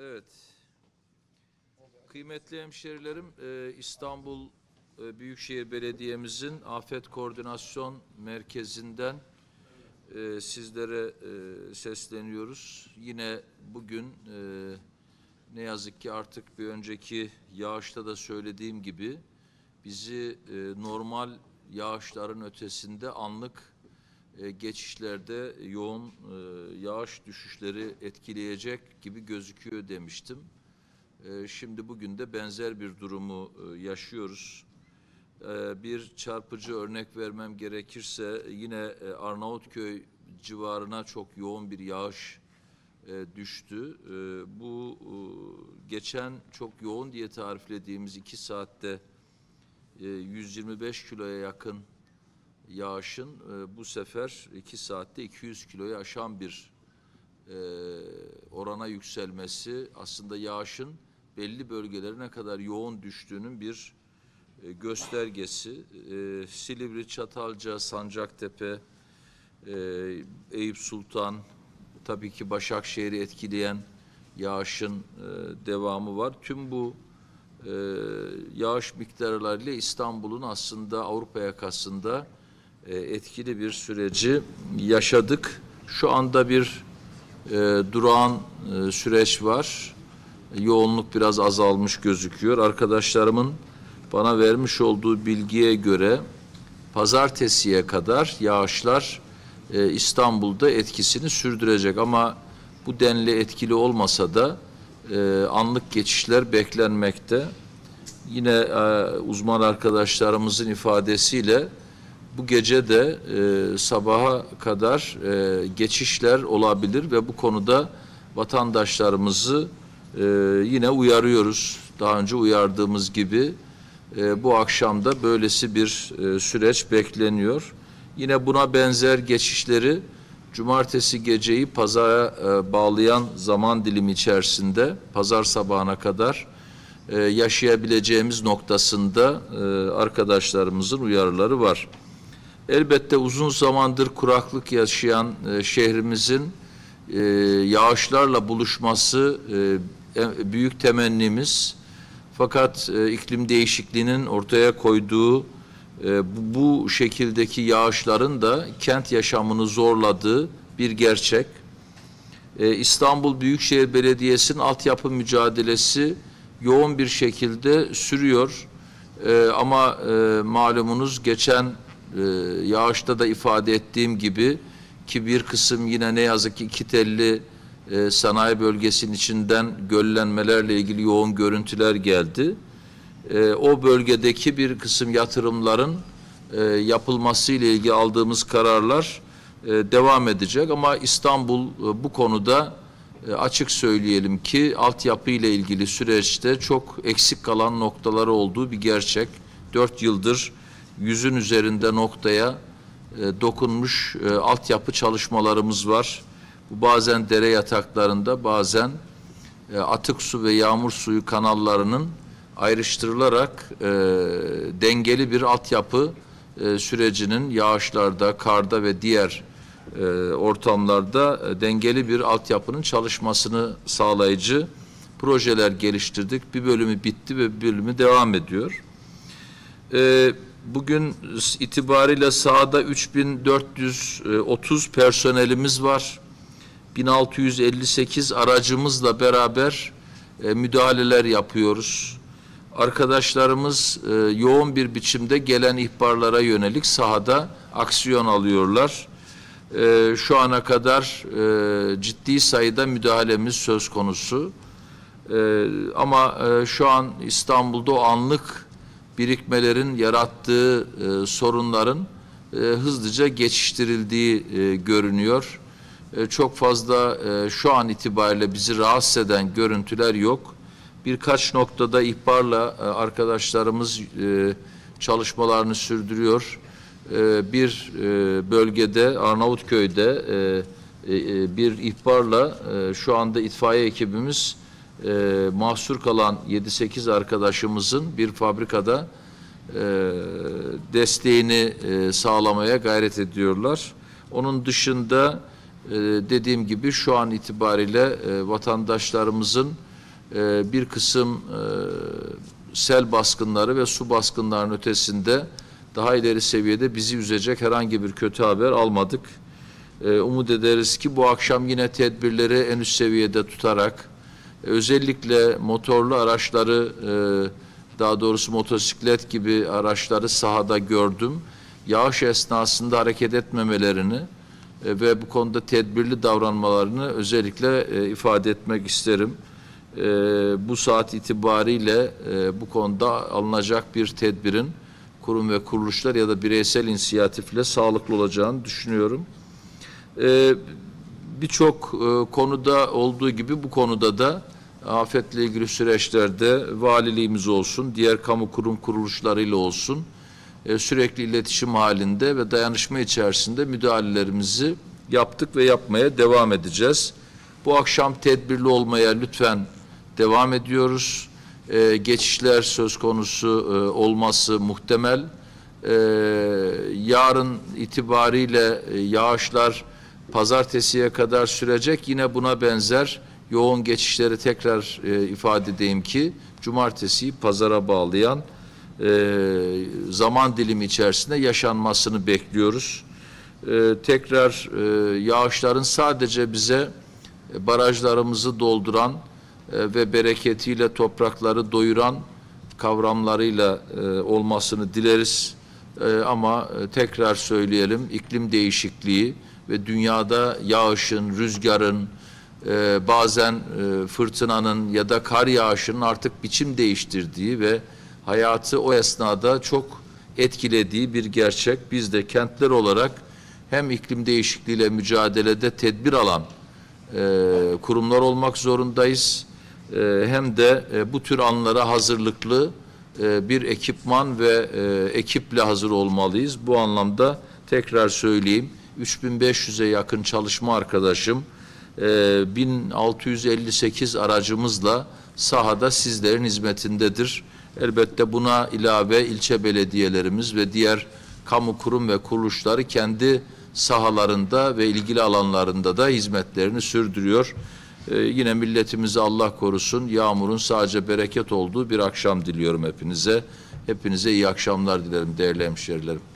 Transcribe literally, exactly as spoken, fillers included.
Evet. Kıymetli hemşerilerim, İstanbul Büyükşehir Belediye'mizin Afet Koordinasyon Merkezi'nden sizlere sesleniyoruz. Yine bugün ne yazık ki artık bir önceki yağışta da söylediğim gibi bizi normal yağışların ötesinde anlık geçişlerde yoğun yağış düşüşleri etkileyecek gibi gözüküyor demiştim. Şimdi bugün de benzer bir durumu yaşıyoruz. Bir çarpıcı örnek vermem gerekirse yine Arnavutköy civarına çok yoğun bir yağış düştü. Bu geçen çok yoğun diye tariflediğimiz iki saatte yüz yirmi beş kiloya yakın yağışın bu sefer iki saatte iki yüz kiloyu aşan bir orana yükselmesi aslında yağışın belli bölgelerine kadar yoğun düştüğünün bir göstergesi. Silivri, Çatalca, Sancaktepe, Eyüp Sultan, tabii ki Başakşehir'i etkileyen yağışın devamı var. Tüm bu yağış miktarlarıyla İstanbul'un aslında Avrupa yakasında etkili bir süreci yaşadık. Şu anda bir e, durağan e, süreç var. Yoğunluk biraz azalmış gözüküyor. Arkadaşlarımın bana vermiş olduğu bilgiye göre pazartesiye kadar yağışlar e, İstanbul'da etkisini sürdürecek. Ama bu denli etkili olmasa da e, anlık geçişler beklenmekte. Yine e, uzman arkadaşlarımızın ifadesiyle bu gece de e, sabaha kadar e, geçişler olabilir ve bu konuda vatandaşlarımızı e, yine uyarıyoruz. Daha önce uyardığımız gibi e, bu akşamda böylesi bir e, süreç bekleniyor. Yine buna benzer geçişleri cumartesi geceyi pazara e, bağlayan zaman dilimi içerisinde pazar sabahına kadar e, yaşayabileceğimiz noktasında e, arkadaşlarımızın uyarıları var. Elbette uzun zamandır kuraklık yaşayan e, şehrimizin e, yağışlarla buluşması e, büyük temennimiz. Fakat e, iklim değişikliğinin ortaya koyduğu e, bu, bu şekildeki yağışların da kent yaşamını zorladığı bir gerçek. E, İstanbul Büyükşehir Belediyesi'nin altyapı mücadelesi yoğun bir şekilde sürüyor. E, ama e, malumunuz geçen Ee, yağışta da ifade ettiğim gibi ki bir kısım yine ne yazık ki İkitelli e, sanayi bölgesinin içinden göllenmelerle ilgili yoğun görüntüler geldi. E, o bölgedeki bir kısım yatırımların e, yapılması ile ilgili aldığımız kararlar e, devam edecek ama İstanbul e, bu konuda e, açık söyleyelim ki altyapı ile ilgili süreçte çok eksik kalan noktaları olduğu bir gerçek. Dört yıldır yüzün üzerinde noktaya e, dokunmuş e, altyapı çalışmalarımız var. Bu bazen dere yataklarında, bazen e, atık su ve yağmur suyu kanallarının ayrıştırılarak e, dengeli bir altyapı e, sürecinin yağışlarda, karda ve diğer e, ortamlarda e, dengeli bir altyapının çalışmasını sağlayıcı projeler geliştirdik. Bir bölümü bitti ve bir bölümü devam ediyor. E, Bugün itibariyle sahada üç bin dört yüz otuz personelimiz var. bin altı yüz elli sekiz aracımızla beraber müdahaleler yapıyoruz. Arkadaşlarımız yoğun bir biçimde gelen ihbarlara yönelik sahada aksiyon alıyorlar. Şu ana kadar ciddi sayıda müdahalemiz söz konusu. Ama şu an İstanbul'da o anlık birikmelerin yarattığı e, sorunların e, hızlıca geçiştirildiği e, görünüyor. E, çok fazla e, şu an itibariyle bizi rahatsız eden görüntüler yok. Birkaç noktada ihbarla e, arkadaşlarımız e, çalışmalarını sürdürüyor. E, bir e, bölgede Arnavutköy'de e, e, bir ihbarla e, şu anda itfaiye ekibimiz E, mahsur kalan yedi sekiz arkadaşımızın bir fabrikada e, desteğini e, sağlamaya gayret ediyorlar. Onun dışında Ee, dediğim gibi şu an itibariyle e, vatandaşlarımızın e, bir kısım e, sel baskınları ve su baskınlarının ötesinde daha ileri seviyede bizi üzecek herhangi bir kötü haber almadık. E, umut ederiz ki bu akşam yine tedbirleri en üst seviyede tutarak e, özellikle motorlu araçları e, daha doğrusu motosiklet gibi araçları sahada gördüm. Yağış esnasında hareket etmemelerini ve bu konuda tedbirli davranmalarını özellikle e, ifade etmek isterim. E, bu saat itibariyle e, bu konuda alınacak bir tedbirin kurum ve kuruluşlar ya da bireysel inisiyatifle sağlıklı olacağını düşünüyorum. E, Birçok e, konuda olduğu gibi bu konuda da afetle ilgili süreçlerde valiliğimiz olsun, diğer kamu kurum kuruluşlarıyla olsun, sürekli iletişim halinde ve dayanışma içerisinde müdahalelerimizi yaptık ve yapmaya devam edeceğiz. Bu akşam tedbirli olmaya lütfen devam ediyoruz. Ee, geçişler söz konusu e, olması muhtemel. Ee, yarın itibariyle e, yağışlar pazartesiye kadar sürecek. Yine buna benzer yoğun geçişleri tekrar e, ifade edeyim ki cumartesiyi pazara bağlayan Ee, zaman dilimi içerisinde yaşanmasını bekliyoruz. Ee, tekrar e, yağışların sadece bize e, barajlarımızı dolduran e, ve bereketiyle toprakları doyuran kavramlarıyla e, olmasını dileriz. E, ama tekrar söyleyelim, iklim değişikliği ve dünyada yağışın, rüzgarın, e, bazen e, fırtınanın ya da kar yağışının artık biçim değiştirdiği ve hayatı o esnada çok etkilediği bir gerçek. Biz de kentler olarak hem iklim değişikliğiyle mücadelede tedbir alan e, kurumlar olmak zorundayız. E, hem de e, bu tür anlara hazırlıklı e, bir ekipman ve e, ekiple hazır olmalıyız. Bu anlamda tekrar söyleyeyim, üç bin beş yüze yakın çalışma arkadaşım, e, bin altı yüz elli sekiz aracımızla sahada sizlerin hizmetindedir. Elbette buna ilave ilçe belediyelerimiz ve diğer kamu kurum ve kuruluşları kendi sahalarında ve ilgili alanlarında da hizmetlerini sürdürüyor. Ee, yine milletimizi Allah korusun, yağmurun sadece bereket olduğu bir akşam diliyorum hepinize. Hepinize iyi akşamlar dilerim değerli hemşehrilerim.